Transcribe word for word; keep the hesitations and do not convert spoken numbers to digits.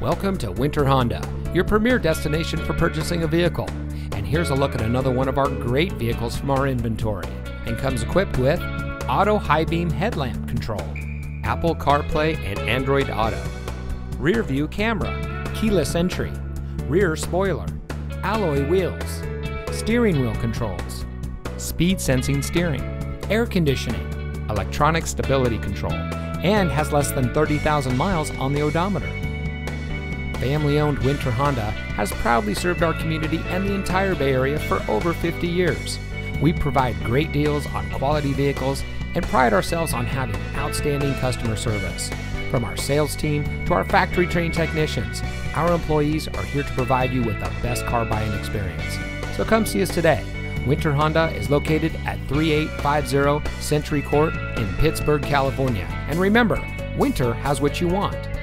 Welcome to Winter Honda, your premier destination for purchasing a vehicle. And here's a look at another one of our great vehicles from our inventory, and comes equipped with auto high beam headlamp control, Apple CarPlay and Android Auto, rear view camera, keyless entry, rear spoiler, alloy wheels, steering wheel controls, speed sensing steering, air conditioning, electronic stability control, and has less than thirty thousand miles on the odometer. Family-owned Winter Honda has proudly served our community and the entire Bay Area for over fifty years. We provide great deals on quality vehicles and pride ourselves on having outstanding customer service. From our sales team to our factory-trained technicians, our employees are here to provide you with the best car buying experience. So come see us today. Winter Honda is located at thirty-eight fifty Century Court in Pittsburg, California. And remember, winter has what you want.